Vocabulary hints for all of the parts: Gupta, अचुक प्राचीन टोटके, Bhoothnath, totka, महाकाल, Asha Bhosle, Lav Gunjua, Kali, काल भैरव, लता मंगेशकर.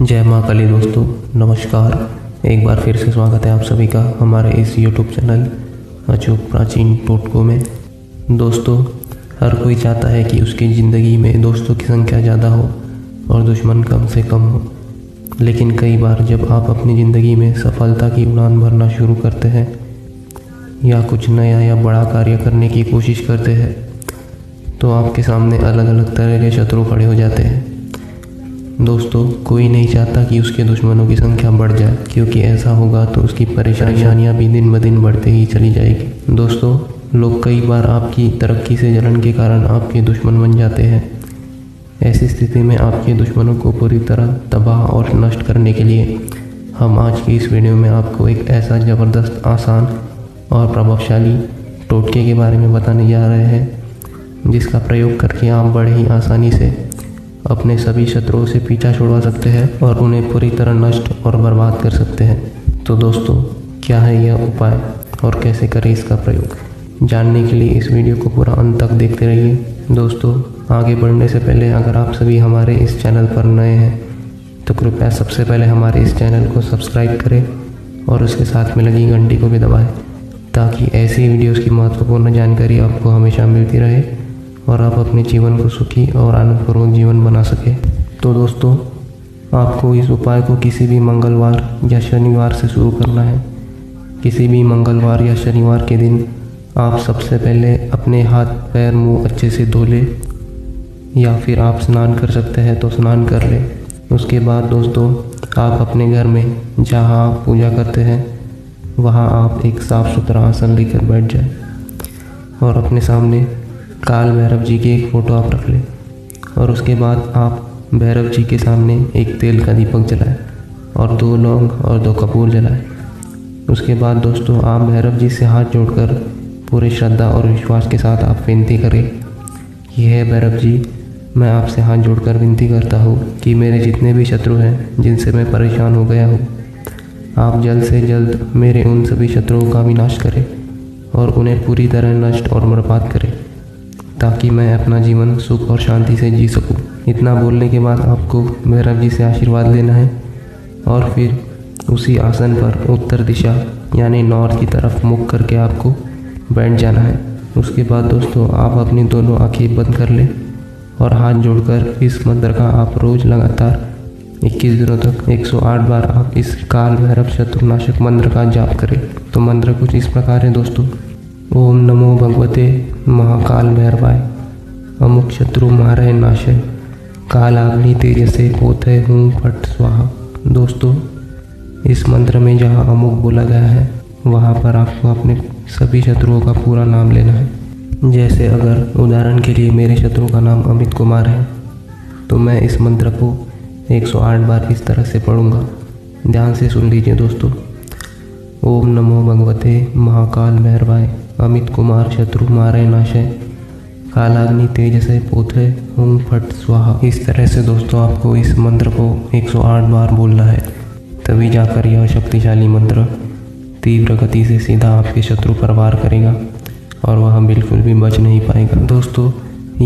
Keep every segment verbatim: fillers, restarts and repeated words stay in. जय माँ काली। दोस्तों नमस्कार, एक बार फिर से स्वागत है आप सभी का हमारे इस YouTube चैनल अचूक प्राचीन टोटकों में। दोस्तों हर कोई चाहता है कि उसकी ज़िंदगी में दोस्तों की संख्या ज़्यादा हो और दुश्मन कम से कम हो, लेकिन कई बार जब आप अपनी ज़िंदगी में सफलता की उड़ान भरना शुरू करते हैं या कुछ नया या बड़ा कार्य करने की कोशिश करते हैं तो आपके सामने अलग अलग तरह के शत्रु खड़े हो जाते हैं। दोस्तों कोई नहीं चाहता कि उसके दुश्मनों की संख्या बढ़ जाए, क्योंकि ऐसा होगा तो उसकी परेशानियां भी दिन ब दिन बढ़ते ही चली जाएगी। दोस्तों लोग कई बार आपकी तरक्की से जलन के कारण आपके दुश्मन बन जाते हैं। ऐसी स्थिति में आपके दुश्मनों को पूरी तरह तबाह और नष्ट करने के लिए हम आज की इस वीडियो में आपको एक ऐसा ज़बरदस्त, आसान और प्रभावशाली टोटके के बारे में बताने जा रहे हैं जिसका प्रयोग करके आप बड़े ही आसानी से अपने सभी शत्रुओं से पीछा छुड़वा सकते हैं और उन्हें पूरी तरह नष्ट और बर्बाद कर सकते हैं। तो दोस्तों क्या है यह उपाय और कैसे करें इसका प्रयोग, जानने के लिए इस वीडियो को पूरा अंत तक देखते रहिए। दोस्तों आगे बढ़ने से पहले अगर आप सभी हमारे इस चैनल पर नए हैं तो कृपया सबसे पहले हमारे इस चैनल को सब्सक्राइब करें और उसके साथ में लगी घंटी को भी दबाएँ, ताकि ऐसी वीडियोज़ की महत्वपूर्ण जानकारी आपको हमेशा मिलती रहे और आप अपने जीवन को सुखी और आनंदपूर्वक जीवन बना सके। तो दोस्तों आपको इस उपाय को किसी भी मंगलवार या शनिवार से शुरू करना है। किसी भी मंगलवार या शनिवार के दिन आप सबसे पहले अपने हाथ पैर मुंह अच्छे से धो लें, या फिर आप स्नान कर सकते हैं तो स्नान कर लें। उसके बाद दोस्तों आप अपने घर में जहाँ आप पूजा करते हैं वहाँ आप एक साफ़ सुथरा आसन लेकर बैठ जाए और अपने सामने काल भैरव जी की एक फ़ोटो आप रख लें और उसके बाद आप भैरव जी के सामने एक तेल का दीपक जलाएं और दो लौंग और दो कपूर जलाएं। उसके बाद दोस्तों आप भैरव जी से हाथ जोड़कर पूरे श्रद्धा और विश्वास के साथ आप विनती करें कि हे भैरव जी, मैं आपसे हाथ जोड़कर विनती करता हूँ कि मेरे जितने भी शत्रु हैं जिनसे मैं परेशान हो गया हूँ, आप जल्द से जल्द मेरे उन सभी शत्रुओं का विनाश करें और उन्हें पूरी तरह नष्ट और बर्बाद करें, ताकि मैं अपना जीवन सुख और शांति से जी सकूं। इतना बोलने के बाद आपको भैरव जी से आशीर्वाद लेना है और फिर उसी आसन पर उत्तर दिशा यानी नॉर्थ की तरफ मुख करके आपको बैठ जाना है। उसके बाद दोस्तों आप अपनी दोनों आंखें बंद कर लें और हाथ जोड़कर इस मंत्र का आप रोज़ लगातार इक्कीस दिनों तक एक सौ आठ बार आप इस काल भैरव शत्रुनाशक मंत्र का जाप करें। तो मंत्र कुछ इस प्रकार है दोस्तों: ओम नमो भगवते महाकाल भैरवाय, अमुक शत्रु मारय नाशय, कालाग्नि तेजसे पोतय हूँ फट स्वाहा। दोस्तों इस मंत्र में जहाँ अमुक बोला गया है वहाँ पर आपको अपने सभी शत्रुओं का पूरा नाम लेना है। जैसे अगर उदाहरण के लिए मेरे शत्रु का नाम अमित कुमार है तो मैं इस मंत्र को एक सौ आठ बार इस तरह से पढ़ूँगा। ध्यान से सुन लीजिए दोस्तों: ओम नमो भगवते महाकाल भैरवाय, अमित कुमार शत्रु मारे नाशय, कालाग्नि तेज से पोथे हूँ फट स्वाहा। इस तरह से दोस्तों आपको इस मंत्र को एक सौ आठ बार बोलना है, तभी जाकर यह शक्तिशाली मंत्र तीव्र गति से सीधा आपके शत्रु पर वार करेगा और वह बिल्कुल भी बच नहीं पाएगा। दोस्तों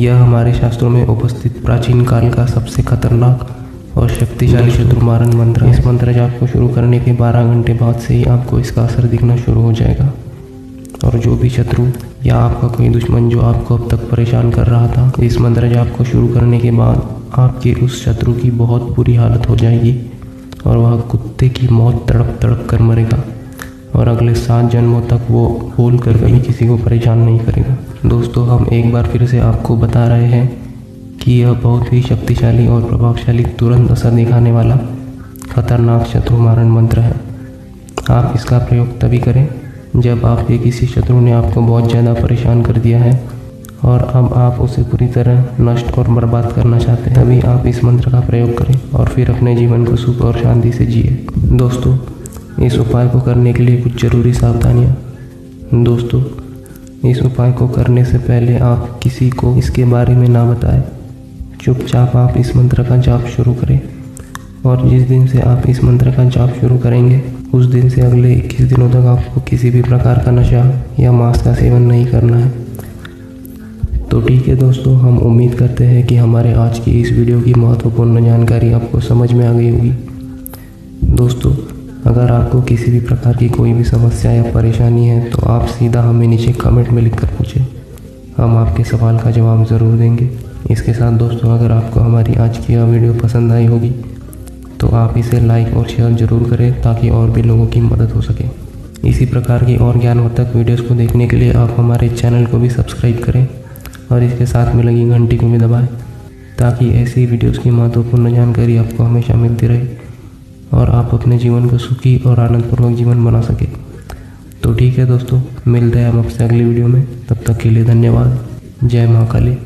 यह हमारे शास्त्रों में उपस्थित प्राचीन काल का सबसे खतरनाक और शक्तिशाली शत्रु मारन मंत्र। इस मंत्र जाप को शुरू करने के बारह घंटे बाद से ही आपको इसका असर दिखना शुरू हो जाएगा और जो भी शत्रु या आपका कोई दुश्मन जो आपको अब तक परेशान कर रहा था, इस मंत्र जाप को शुरू करने के बाद आपके उस शत्रु की बहुत बुरी हालत हो जाएगी और वह कुत्ते की मौत तड़प तड़प कर मरेगा और अगले सात जन्मों तक वो बोल कर कभी किसी को परेशान नहीं करेगा। दोस्तों हम एक बार फिर से आपको बता रहे हैं कि यह बहुत ही शक्तिशाली और प्रभावशाली, तुरंत असर दिखाने वाला खतरनाक शत्रु मारण मंत्र है। आप इसका प्रयोग तभी करें जब आपके किसी शत्रु ने आपको बहुत ज़्यादा परेशान कर दिया है और अब आप उसे पूरी तरह नष्ट और बर्बाद करना चाहते हैं, तभी आप इस मंत्र का प्रयोग करें और फिर अपने जीवन को सुख और शांति से जिए। दोस्तों इस उपाय को करने के लिए कुछ ज़रूरी सावधानियाँ। दोस्तों इस उपाय को करने से पहले आप किसी को इसके बारे में ना बताएं, चुपचाप आप इस मंत्र का जाप शुरू करें और जिस दिन से आप इस मंत्र का जाप शुरू करेंगे उस दिन से अगले इक्कीस दिनों तक आपको किसी भी प्रकार का नशा या मांस का सेवन नहीं करना है। तो ठीक है दोस्तों, हम उम्मीद करते हैं कि हमारे आज की इस वीडियो की महत्वपूर्ण जानकारी आपको समझ में आ गई होगी। दोस्तों, अगर आपको किसी भी प्रकार की कोई भी समस्या या परेशानी है तो आप सीधा हमें नीचे कमेंट में लिखकर पूछें, हम आपके सवाल का जवाब ज़रूर देंगे। इसके साथ दोस्तों, अगर आपको हमारी आज की यह वीडियो पसंद आई होगी तो आप इसे लाइक और शेयर ज़रूर करें ताकि और भी लोगों की मदद हो सके। इसी प्रकार की और ज्ञानवर्धक वीडियोस को देखने के लिए आप हमारे चैनल को भी सब्सक्राइब करें और इसके साथ में लगी घंटी को भी दबाएं ताकि ऐसी वीडियोस की महत्वपूर्ण जानकारी आपको हमेशा मिलती रहे और आप अपने जीवन को सुखी और आनंदपूर्वक जीवन बना सके। तो ठीक है दोस्तों, मिलते हैं हम आपसे अगली वीडियो में। तब तक के लिए धन्यवाद। जय महाकाली।